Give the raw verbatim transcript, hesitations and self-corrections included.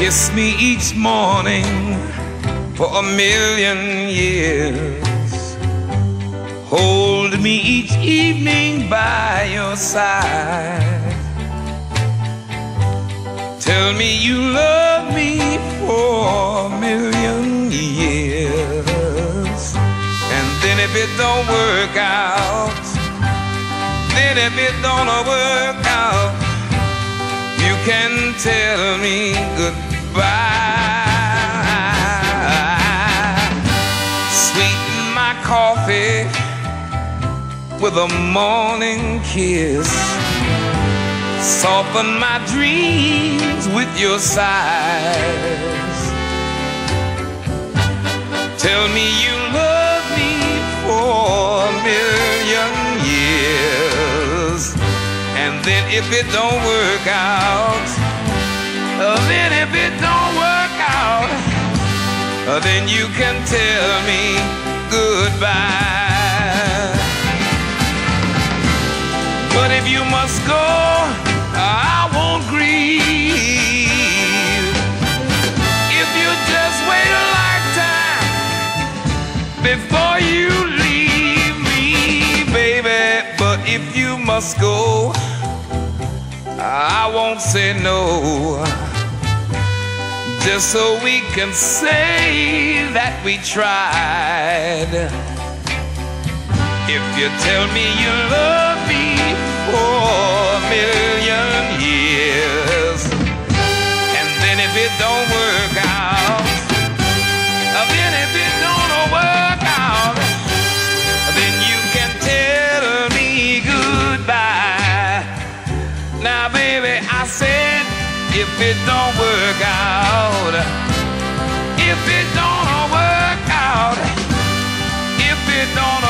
kiss me each morning for a million years. Hold me each evening by your side. Tell me you love me for a million years. And then if it don't work out, then if it don't work out, you can tell me goodbye. Sweeten my coffee with a morning kiss. Soften my dreams with your sighs. Tell me you love me for a million years. And then if it don't work out, then if it don't work out, then you can tell me goodbye. But if you must go, I won't grieve. If you just wait a lifetime before you leave me, baby. But if you must go, I won't say no, just so we can say that we tried. If you tell me you love me for a million years, and then if it don't work out, then if it don't work out, then you can tell me goodbye. Now baby, I said if it don't work out, if it don't work out, if it don't